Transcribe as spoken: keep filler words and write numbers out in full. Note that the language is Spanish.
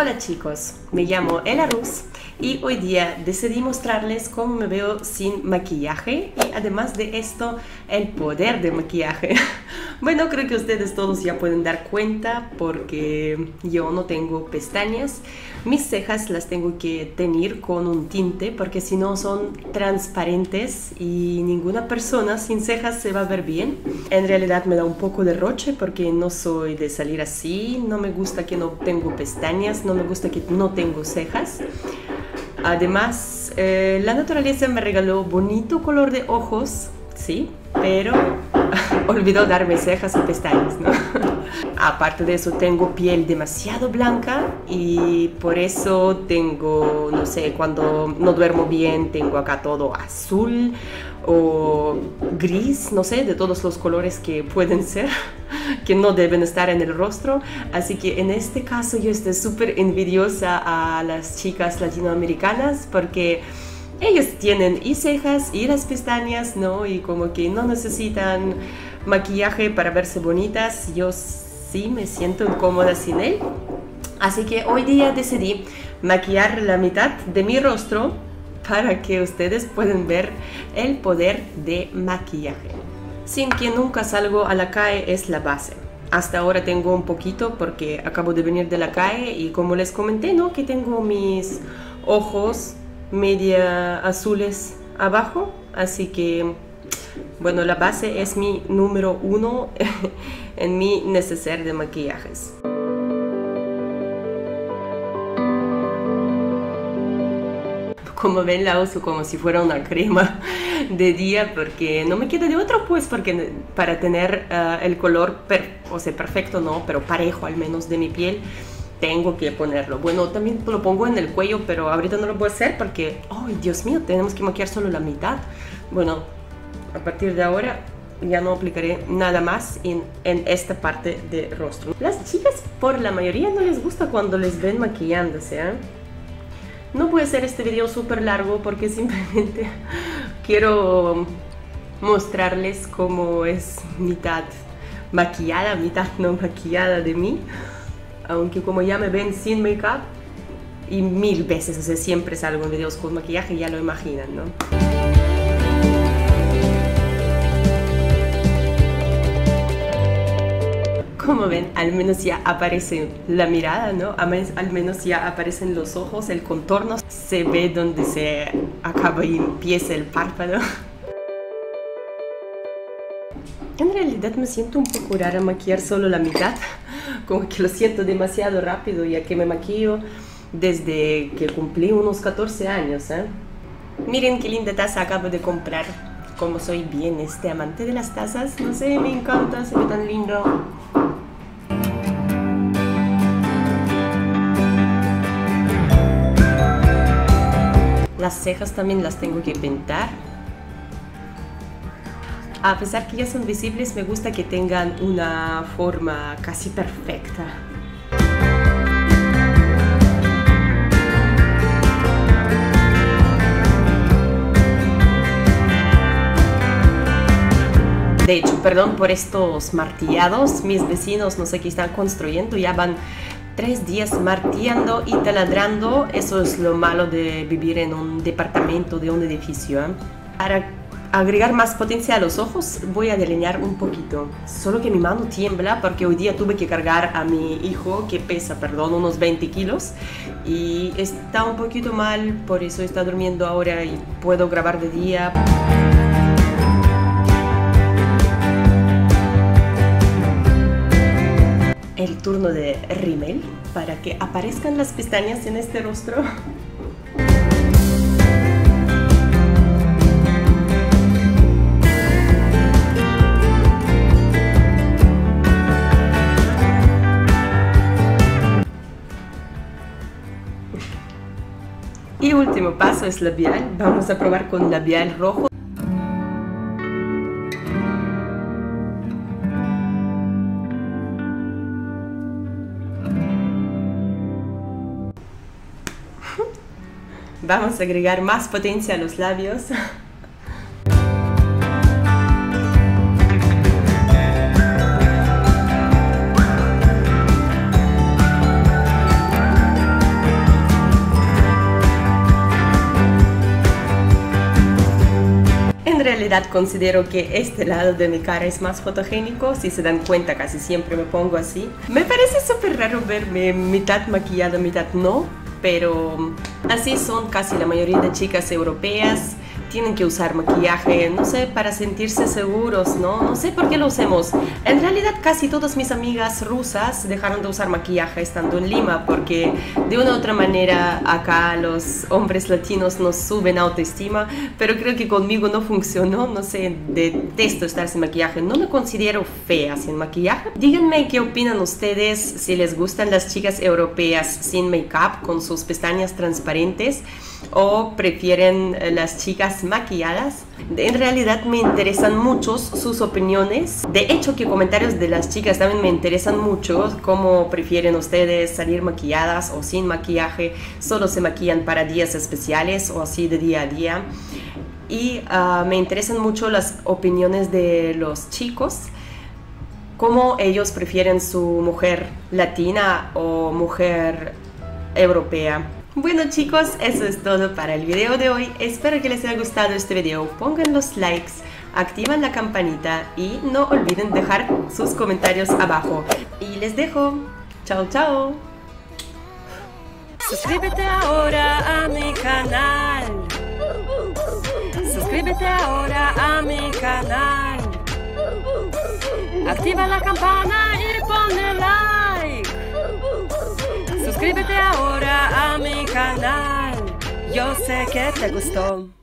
Hola chicos, me llamo Elya Russ y hoy día decidí mostrarles cómo me veo sin maquillaje y además de esto, el poder del maquillaje. Bueno, creo que ustedes todos ya pueden dar cuenta porque yo no tengo pestañas. Mis cejas las tengo que teñir con un tinte porque si no son transparentes y ninguna persona sin cejas se va a ver bien. En realidad me da un poco de roche porque no soy de salir así, no me gusta que no tengo pestañas. No me gusta que no tengo cejas. Además, eh, la naturaleza me regaló bonito color de ojos, sí, pero olvidó darme cejas y pestañas, ¿no? Aparte de eso, tengo piel demasiado blanca y por eso tengo, no sé, cuando no duermo bien, tengo acá todo azul o gris, no sé, de todos los colores que pueden ser, que no deben estar en el rostro. Así que en este caso yo estoy súper envidiosa a las chicas latinoamericanas porque ellos tienen y cejas y las pestañas, ¿no? Y como que no necesitan maquillaje para verse bonitas. Yo sí me siento incómoda sin él. Así que hoy día decidí maquillar la mitad de mi rostro para que ustedes puedan ver el poder de maquillaje. Sin que nunca salgo a la calle es la base. Hasta ahora tengo un poquito porque acabo de venir de la calle y como les comenté, ¿no? Que tengo mis ojos media azules abajo, así que bueno, la base es mi número uno en mi neceser de maquillajes. Como ven, la uso como si fuera una crema de día porque no me queda de otro, pues, porque para tener uh, el color per o sea, perfecto no, pero parejo al menos de mi piel, tengo que ponerlo. Bueno, también lo pongo en el cuello, pero ahorita no lo voy a hacer porque, ¡ay, oh, Dios mío! Tenemos que maquillar solo la mitad. Bueno, a partir de ahora ya no aplicaré nada más en, en esta parte del rostro. Las chicas, por la mayoría, no les gusta cuando les ven maquillándose, ¿eh? No voy a hacer este video súper largo porque simplemente quiero mostrarles cómo es mitad maquillada, mitad no maquillada de mí. Aunque como ya me ven sin make-up y mil veces, o sea, siempre salgo en videos con maquillaje, ya lo imaginan, ¿no? Como ven, al menos ya aparece la mirada, ¿no? Al menos ya aparecen los ojos, el contorno, se ve donde se acaba y empieza el párpado. En realidad me siento un poco rara maquillar solo la mitad, como que lo siento demasiado rápido ya que me maquillo desde que cumplí unos catorce años, ¿eh? Miren qué linda taza acabo de comprar, como soy bien este amante de las tazas, no sé, me encanta, se ve tan lindo. Las cejas también las tengo que pintar. A pesar que ya son visibles, me gusta que tengan una forma casi perfecta. De hecho, perdón por estos martillados, mis vecinos no sé qué están construyendo, ya van tres días martillando y taladrando. Eso es lo malo de vivir en un departamento de un edificio, ¿eh? Para agregar más potencia a los ojos voy a delinear un poquito, solo que mi mano tiembla porque hoy día tuve que cargar a mi hijo que pesa, perdón, unos veinte kilos y está un poquito mal, por eso está durmiendo ahora y puedo grabar de día. El turno de rímel para que aparezcan las pestañas en este rostro. Y último paso es labial. Vamos a probar con labial rojo. Vamos a agregar más potencia a los labios. realidad considero que este lado de mi cara es más fotogénico. Si se dan cuenta, casi siempre me pongo así. Me parece súper raro verme mitad maquillada, mitad no, pero así son casi la mayoría de chicas europeas. Tienen que usar maquillaje, no sé, para sentirse seguros, ¿no? No sé por qué lo usemos. En realidad casi todas mis amigas rusas dejaron de usar maquillaje estando en Lima, porque de una u otra manera acá los hombres latinos nos suben autoestima, pero creo que conmigo no funcionó, no sé, detesto estar sin maquillaje, no me considero fea sin maquillaje. Díganme qué opinan ustedes, si les gustan las chicas europeas sin make-up, con sus pestañas transparentes, o prefieren las chicas maquilladas. En realidad me interesan mucho sus opiniones. De hecho, que comentarios de las chicas también me interesan mucho. Cómo prefieren ustedes salir maquilladas o sin maquillaje. Solo se maquillan para días especiales o así de día a día. Y uh, me interesan mucho las opiniones de los chicos. Cómo ellos prefieren su mujer latina o mujer europea. Bueno chicos, eso es todo para el video de hoy. Espero que les haya gustado este video. Pongan los likes, activen la campanita y no olviden dejar sus comentarios abajo. Y les dejo. Chao, chao. Suscríbete ahora a mi canal. Suscríbete ahora a mi canal. Activa la campana y ponle like. Suscríbete ahora a mi canal. Yo sé que te gustó.